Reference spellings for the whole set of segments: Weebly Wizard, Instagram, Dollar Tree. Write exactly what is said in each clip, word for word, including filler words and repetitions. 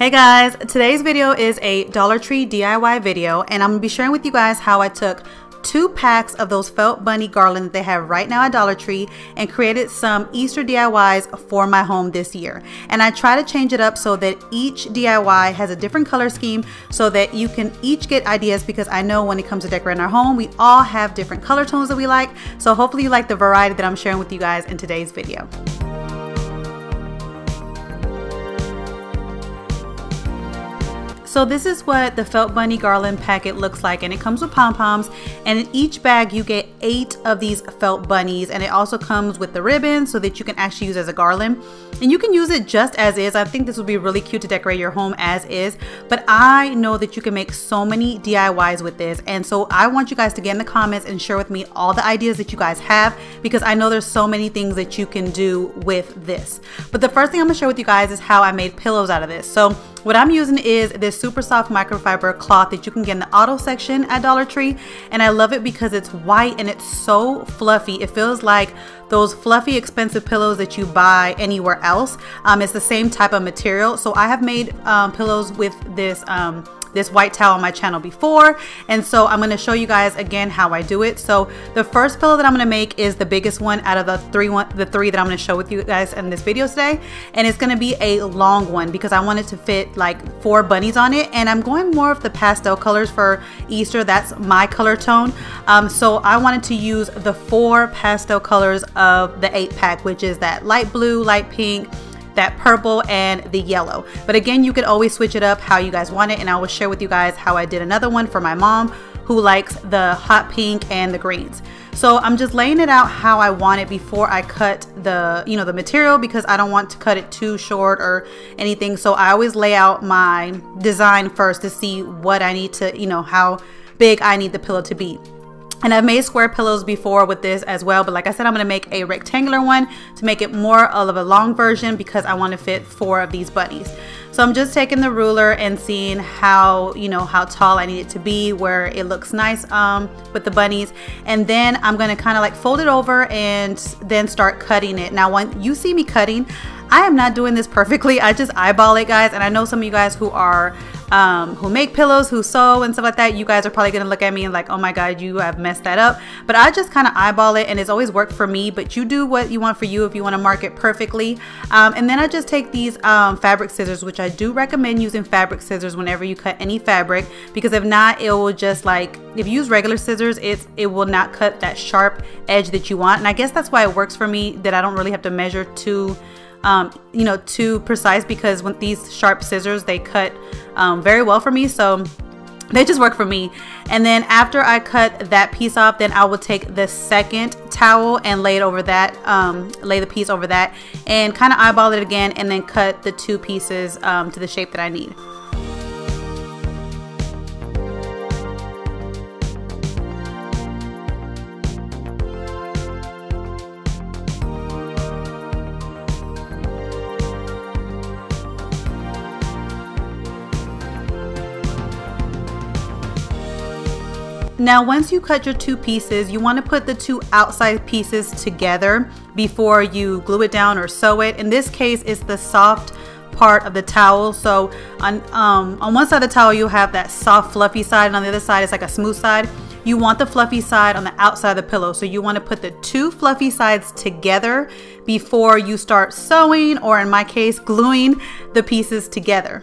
Hey guys, today's video is a Dollar Tree D I Y video, and I'm gonna be sharing with you guys how I took two packs of those felt bunny garland that they have right now at Dollar Tree and created some Easter D I Ys for my home this year. And I try to change it up so that each D I Y has a different color scheme so that you can each get ideas, because I know when it comes to decorating our home, we all have different color tones that we like. So hopefully you like the variety that I'm sharing with you guys in today's video. So this is what the felt bunny garland packet looks like, and it comes with pom-poms, and in each bag you get eight of these felt bunnies, and it also comes with the ribbon so that you can actually use as a garland, and you can use it just as is. I think this would be really cute to decorate your home as is, but I know that you can make so many D I Ys with this, and so I want you guys to get in the comments and share with me all the ideas that you guys have, because I know there's so many things that you can do with this. But the first thing I'm gonna share with you guys is how I made pillows out of this. So what I'm using is this super soft microfiber cloth that you can get in the auto section at Dollar Tree, and I love it because it's white and it's so fluffy. It feels like those fluffy expensive pillows that you buy anywhere else. Um, it's the same type of material. So I have made um, pillows with this um, this white towel on my channel before, and so I'm going to show you guys again how I do it. So the first pillow that I'm going to make is the biggest one out of the three one the three that I'm going to show with you guys in this video today, and it's going to be a long one because I wanted to fit like four bunnies on it, and I'm going more of the pastel colors for Easter. That's my color tone, um, so I wanted to use the four pastel colors of the eight pack, which is that light blue, light pink, that purple, and the yellow. But again, you can always switch it up how you guys want it, and I will share with you guys how I did another one for my mom who likes the hot pink and the greens. So I'm just laying it out how I want it before I cut the, you know, the material, because I don't want to cut it too short or anything. So I always lay out my design first to see what I need to, you know, how big I need the pillow to be. And I've made square pillows before with this as well, but like I said, I'm gonna make a rectangular one to make it more of a long version because I wanna fit four of these bunnies. So I'm just taking the ruler and seeing how, you know, how tall I need it to be, where it looks nice um, with the bunnies. And then I'm gonna kinda like fold it over and then start cutting it. Now when you see me cutting, I am not doing this perfectly. I just eyeball it, guys, and I know some of you guys who are Um, who make pillows, who sew and stuff like that, you guys are probably gonna look at me and like, oh my god, you have messed that up. But I just kind of eyeball it, and it's always worked for me, but you do what you want for you if you want to mark it perfectly. Um, and then I just take these um, fabric scissors, which I do recommend using fabric scissors whenever you cut any fabric, because if not, it will just like, if you use regular scissors, it's, it will not cut that sharp edge that you want. And I guess that's why it works for me, that I don't really have to measure too Um, you know, too precise, because with these sharp scissors, they cut um, very well for me. So they just work for me. And then after I cut that piece off, then I will take the second towel and lay it over that, um, lay the piece over that, and kind of eyeball it again, and then cut the two pieces um, to the shape that I need. Now, once you cut your two pieces, you want to put the two outside pieces together before you glue it down or sew it. In this case, it's the soft part of the towel. So on, um, on one side of the towel, you have that soft, fluffy side, and on the other side, it's like a smooth side. You want the fluffy side on the outside of the pillow. So you want to put the two fluffy sides together before you start sewing, or in my case, gluing the pieces together.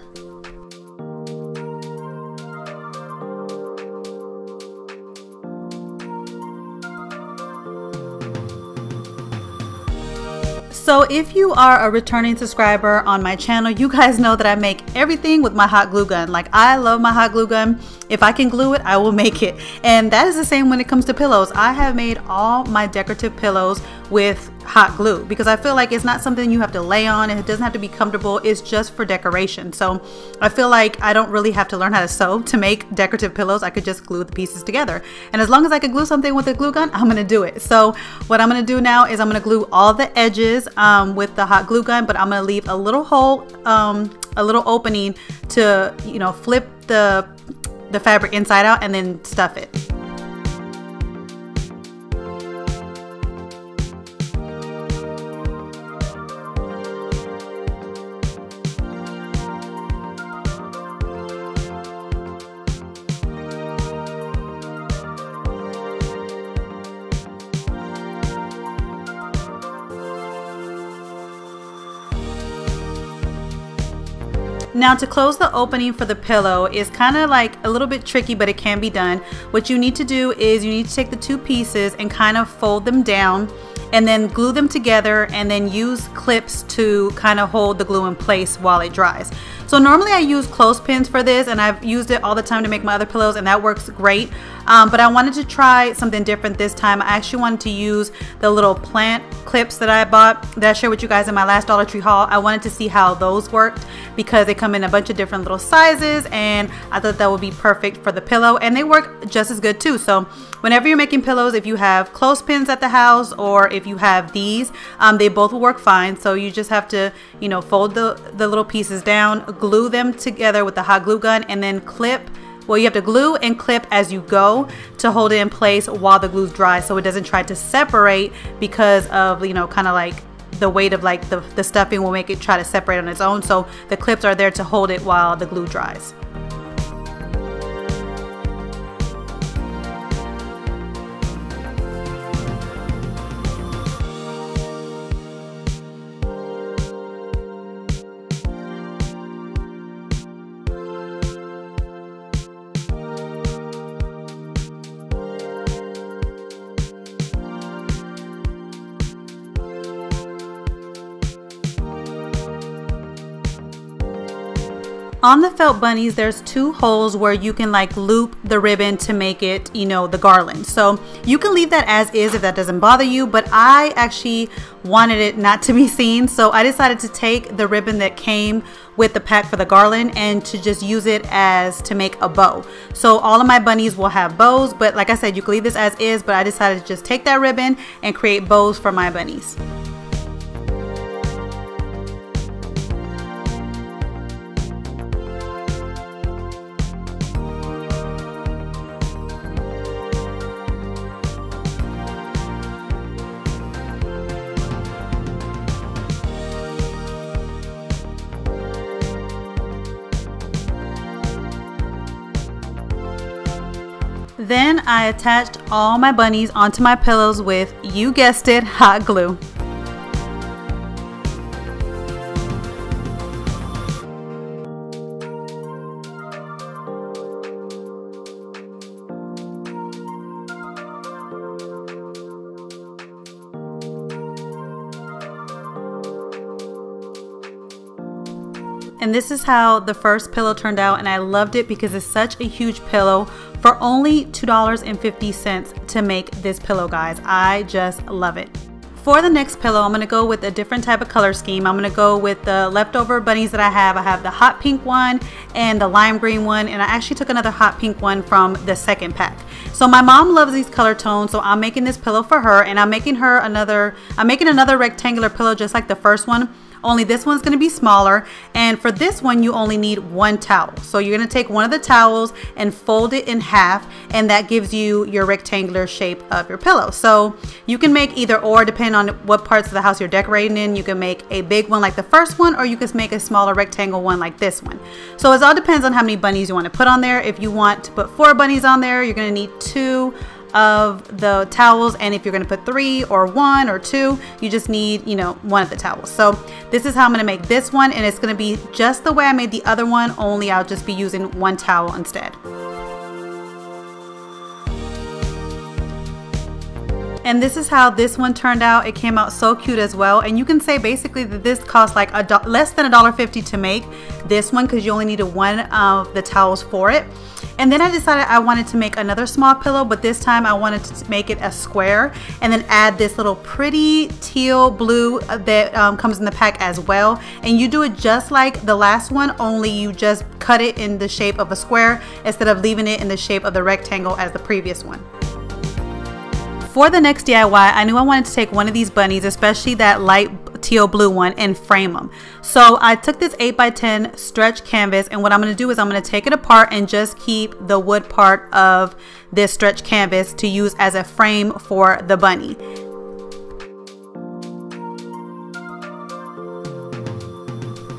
So if you are a returning subscriber on my channel, you guys know that I make everything with my hot glue gun. Like, I love my hot glue gun. If I can glue it, I will make it. And that is the same when it comes to pillows. I have made all my decorative pillows with hot glue because I feel like it's not something you have to lay on, and it doesn't have to be comfortable. It's just for decoration. So I feel like I don't really have to learn how to sew to make decorative pillows. I could just glue the pieces together. And as long as I can glue something with a glue gun, I'm gonna do it. So what I'm gonna do now is I'm gonna glue all the edges Um, with the hot glue gun, but I'm gonna leave a little hole, um, a little opening to, you know, flip the, the fabric inside out and then stuff it. Now to close the opening for the pillow is kind of like a little bit tricky, but it can be done. What you need to do is you need to take the two pieces and kind of fold them down and then glue them together, and then use clips to kind of hold the glue in place while it dries. So normally I use clothespins for this, and I've used it all the time to make my other pillows, and that works great. Um, but I wanted to try something different this time. I actually wanted to use the little plant clips that I bought, that I shared with you guys in my last Dollar Tree haul. I wanted to see how those worked because they come in a bunch of different little sizes, and I thought that would be perfect for the pillow, and they work just as good too. So whenever you're making pillows, if you have clothespins at the house or if you have these, um, they both will work fine. So you just have to, you know, fold the, the little pieces down, glue them together with the hot glue gun, and then clip. Well, you have to glue and clip as you go to hold it in place while the glue dries, so it doesn't try to separate because of, you know, kind of like the weight of like the, the stuffing will make it try to separate on its own. So the clips are there to hold it while the glue dries. On the felt bunnies, there's two holes where you can like loop the ribbon to make it, you know, the garland. So you can leave that as is if that doesn't bother you, but I actually wanted it not to be seen. So I decided to take the ribbon that came with the pack for the garland and to just use it as to make a bow. So all of my bunnies will have bows, but like I said, you can leave this as is, but I decided to just take that ribbon and create bows for my bunnies. Then I attached all my bunnies onto my pillows with, you guessed it, hot glue. And this is how the first pillow turned out, and I loved it because it's such a huge pillow. For only two dollars and fifty cents to make this pillow, guys. I just love it. For the next pillow, I'm gonna go with a different type of color scheme. I'm gonna go with the leftover bunnies that I have. I have the hot pink one and the lime green one, and I actually took another hot pink one from the second pack. So my mom loves these color tones, so I'm making this pillow for her, and I'm making her another, I'm making another rectangular pillow just like the first one. Only this one's gonna be smaller, and for this one you only need one towel. So you're gonna take one of the towels and fold it in half, and that gives you your rectangular shape of your pillow. So you can make either or, depending on what parts of the house you're decorating in. You can make a big one like the first one, or you can make a smaller rectangle one like this one. So it all depends on how many bunnies you want to put on there. If you want to put four bunnies on there, you're gonna need two of the towels, and if you're gonna put three or one or two, you just need, you know, one of the towels. So this is how I'm gonna make this one, and it's gonna be just the way I made the other one, only I'll just be using one towel instead. And this is how this one turned out. It came out so cute as well. And you can say basically that this cost like a do- less than a dollar fifty to make this one, because you only needed one of the towels for it. And then I decided I wanted to make another small pillow, but this time I wanted to make it a square and then add this little pretty teal blue that um, comes in the pack as well. And you do it just like the last one, only you just cut it in the shape of a square instead of leaving it in the shape of the rectangle as the previous one. For the next D I Y, I knew I wanted to take one of these bunnies, especially that light teal blue one, and frame them. So I took this eight by ten stretch canvas, and what I'm going to do is I'm going to take it apart and just keep the wood part of this stretch canvas to use as a frame for the bunny.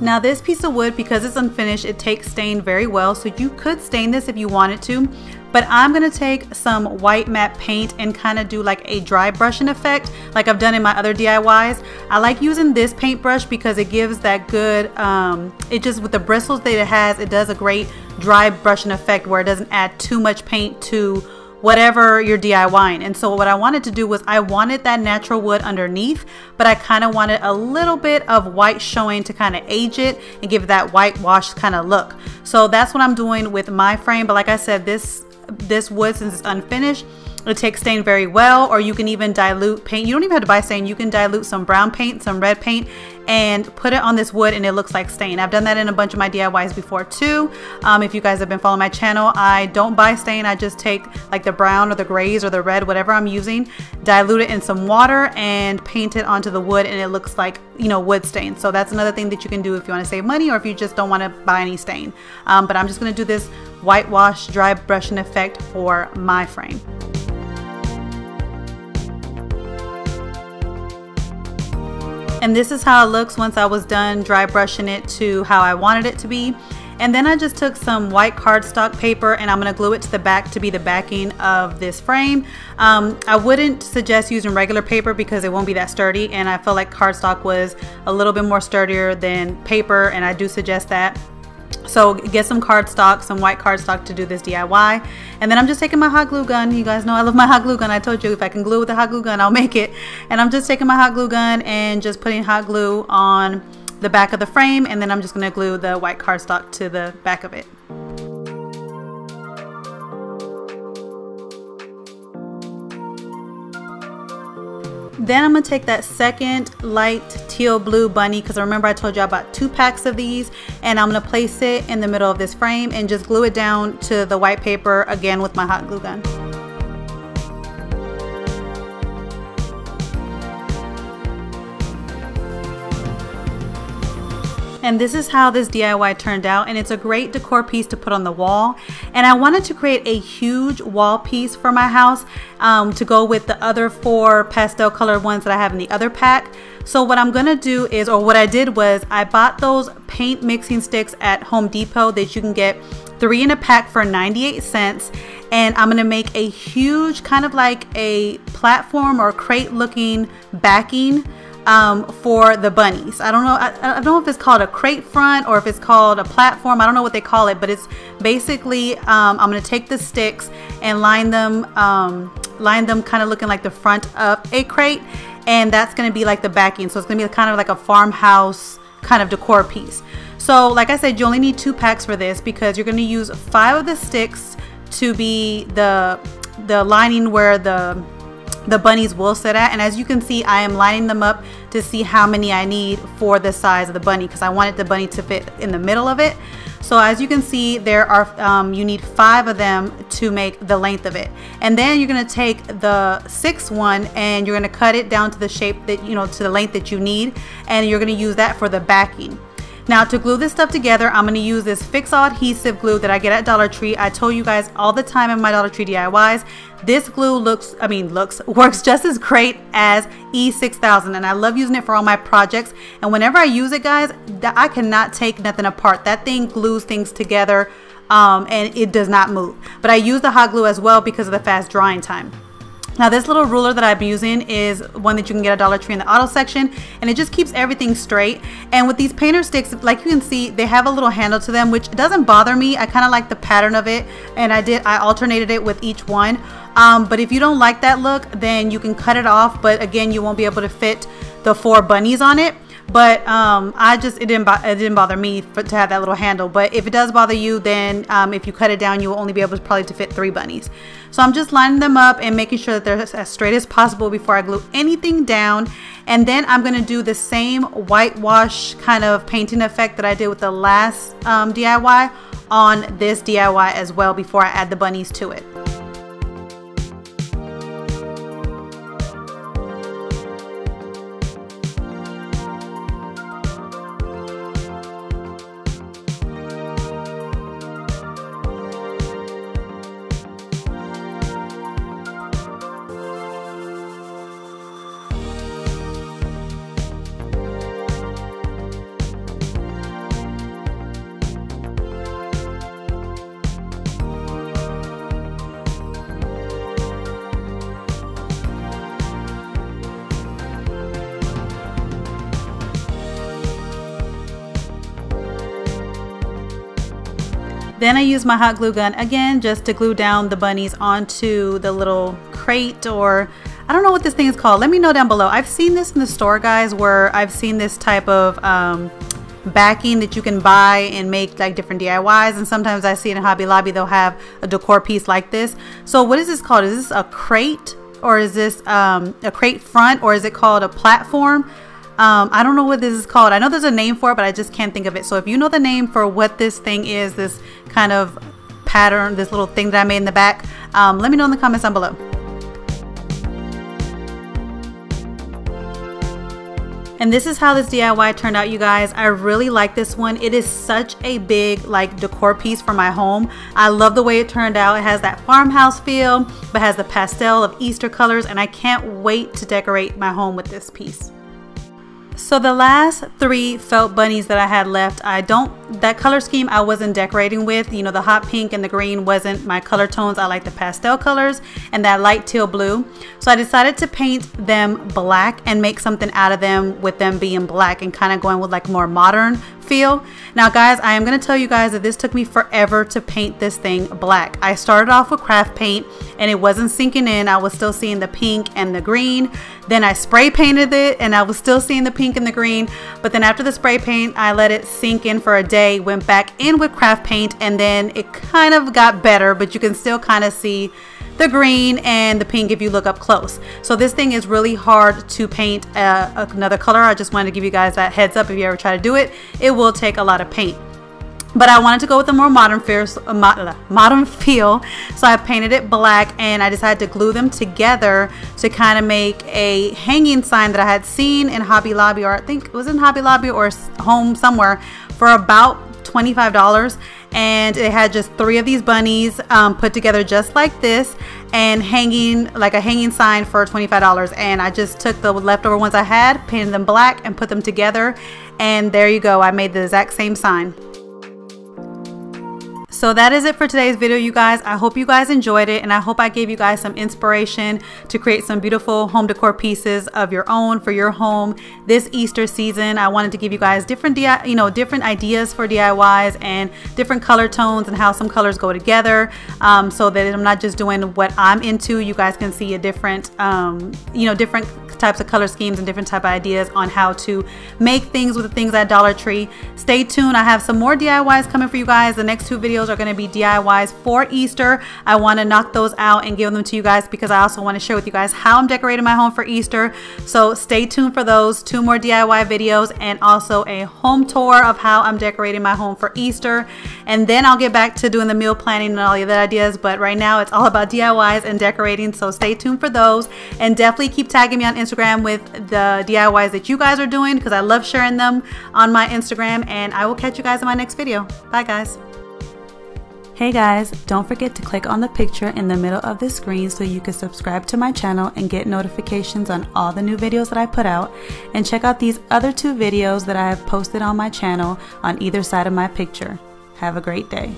Now this piece of wood, because it's unfinished, it takes stain very well, so you could stain this if you wanted to, but I'm gonna take some white matte paint and kind of do like a dry brushing effect like I've done in my other D I Ys. I like using this paintbrush because it gives that good, um, it just with the bristles that it has, it does a great dry brushing effect where it doesn't add too much paint to whatever you're DIYing. And so what I wanted to do was I wanted that natural wood underneath, but I kind of wanted a little bit of white showing to kind of age it and give that whitewashed kind of look. So that's what I'm doing with my frame. But like I said, this this wood, since it's unfinished, it takes stain very well, or you can even dilute paint. You don't even have to buy stain. You can dilute some brown paint, some red paint, and put it on this wood and it looks like stain. I've done that in a bunch of my D I Ys before too. Um, if you guys have been following my channel, I don't buy stain. I just take like the brown or the grays or the red, whatever I'm using, dilute it in some water and paint it onto the wood, and it looks like, you know, wood stain. So that's another thing that you can do if you want to save money or if you just don't want to buy any stain. Um, but I'm just going to do this whitewash dry brushing effect for my frame. And this is how it looks once I was done dry brushing it to how I wanted it to be. And then I just took some white cardstock paper and I'm gonna glue it to the back to be the backing of this frame. Um, I wouldn't suggest using regular paper because it won't be that sturdy, and I felt like cardstock was a little bit more sturdier than paper, and I do suggest that. So get some cardstock, some white cardstock to do this D I Y. And then I'm just taking my hot glue gun. You guys know I love my hot glue gun. I told you if I can glue with a hot glue gun, I'll make it. And I'm just taking my hot glue gun and just putting hot glue on the back of the frame. And then I'm just gonna glue the white cardstock to the back of it. Then I'm gonna take that second light teal blue bunny, because I remember I told you I bought two packs of these, and I'm gonna place it in the middle of this frame and just glue it down to the white paper again with my hot glue gun. And this is how this D I Y turned out, and it's a great decor piece to put on the wall. And I wanted to create a huge wall piece for my house um, to go with the other four pastel colored ones that I have in the other pack. So what I'm gonna do is, or what I did was, I bought those paint mixing sticks at Home Depot that you can get three in a pack for ninety-eight cents, and I'm gonna make a huge kind of like a platform or crate looking backing Um, for the bunnies. I don't know I, I don't know if it's called a crate front or if it's called a platform. I don't know what they call it, but it's basically um, I'm gonna take the sticks and line them um, line them kind of looking like the front of a crate, and that's gonna be like the backing. So it's gonna be kind of like a farmhouse kind of decor piece. So like I said, you only need two packs for this because you're gonna use five of the sticks to be the the lining where the the bunnies will sit at. And as you can see, I am lining them up to see how many I need for the size of the bunny, because I wanted the bunny to fit in the middle of it. So as you can see, there are um, you need five of them to make the length of it. And then you're going to take the sixth one and you're going to cut it down to the shape that, you know, to the length that you need, and you're going to use that for the backing. Now to glue this stuff together, I'm gonna use this Fix-All adhesive glue that I get at Dollar Tree. I told you guys all the time in my Dollar Tree D I Ys, this glue looks, I mean looks, works just as great as E six thousand, and I love using it for all my projects. And whenever I use it, guys, I cannot take nothing apart. That thing glues things together um, and it does not move. But I use the hot glue as well because of the fast drying time. Now this little ruler that I'm using is one that you can get at Dollar Tree in the auto section, and it just keeps everything straight. And with these painter sticks, like you can see, they have a little handle to them, which doesn't bother me. I kind of like the pattern of it, and I did, I alternated it with each one. Um, but if you don't like that look, then you can cut it off, but again, you won't be able to fit the four bunnies on it. But um, I just, it didn't, it didn't bother me for, to have that little handle. But if it does bother you, then um, if you cut it down, you will only be able to probably to fit three bunnies. So I'm just lining them up and making sure that they're as straight as possible before I glue anything down. And then I'm gonna do the same whitewash kind of painting effect that I did with the last um, D I Y on this D I Y as well before I add the bunnies to it. Then I use my hot glue gun again just to glue down the bunnies onto the little crate, or I don't know what this thing is called. Let me know down below. I've seen this in the store, guys, where I've seen this type of um, backing that you can buy and make like different D I Ys, and sometimes I see it in Hobby Lobby, they'll have a decor piece like this. So what is this called? Is this a crate, or is this um, a crate front, or is it called a platform? Um, I don't know what this is called. I know there's a name for it, but I just can't think of it. So if you know the name for what this thing is, this kind of pattern, this little thing that I made in the back, um, let me know in the comments down below. And this is how this D I Y turned out, you guys. I really like this one. It is such a big like decor piece for my home. I love the way it turned out. It has that farmhouse feel, but has the pastel of Easter colors, and I can't wait to decorate my home with this piece. So the last three felt bunnies that I had left, I don't, that color scheme I wasn't decorating with. You know, the hot pink and the green wasn't my color tones. I like the pastel colors and that light teal blue. So I decided to paint them black and make something out of them with them being black and kind of going with like more modern feel. Now guys, I am going to tell you guys that this took me forever to paint this thing black. I started off with craft paint and it wasn't sinking in. I was still seeing the pink and the green. Then I spray painted it and I was still seeing the pink and the green. But then after the spray paint, I let it sink in for a day, went back in with craft paint, and then it kind of got better, but you can still kind of see the green and the pink if you look up close. So this thing is really hard to paint uh, another color. I just wanted to give you guys that heads up if you ever try to do it. It will take a lot of paint. But I wanted to go with a more modern feel, modern feel, so I painted it black and I decided to glue them together to kind of make a hanging sign that I had seen in Hobby Lobby, or I think it was in Hobby Lobby or home somewhere, for about twenty-five dollars, and it had just three of these bunnies um, put together just like this and hanging like a hanging sign for twenty-five dollars. And I just took the leftover ones I had, painted them black, and put them together, and there you go, I made the exact same sign. So that is it for today's video, you guys. I hope you guys enjoyed it, and I hope I gave you guys some inspiration to create some beautiful home decor pieces of your own for your home this Easter season. I wanted to give you guys different, you know, different ideas for D I Ys and different color tones and how some colors go together, um, so that I'm not just doing what I'm into. You guys can see a different, um, you know, different types of color schemes and different type of ideas on how to make things with the things at Dollar Tree. Stay tuned. I have some more D I Ys coming for you guys. The next two videos are going to be D I Ys for Easter. I want to knock those out and give them to you guys because I also want to share with you guys how I'm decorating my home for Easter. So stay tuned for those two more D I Y videos and also a home tour of how I'm decorating my home for Easter. And then I'll get back to doing the meal planning and all the other ideas. But right now it's all about D I Ys and decorating. So stay tuned for those, and definitely keep tagging me on Instagram with the D I Ys that you guys are doing because I love sharing them on my Instagram. And I will catch you guys in my next video. Bye guys. Hey guys, don't forget to click on the picture in the middle of the screen so you can subscribe to my channel and get notifications on all the new videos that I put out, and check out these other two videos that I have posted on my channel on either side of my picture. Have a great day.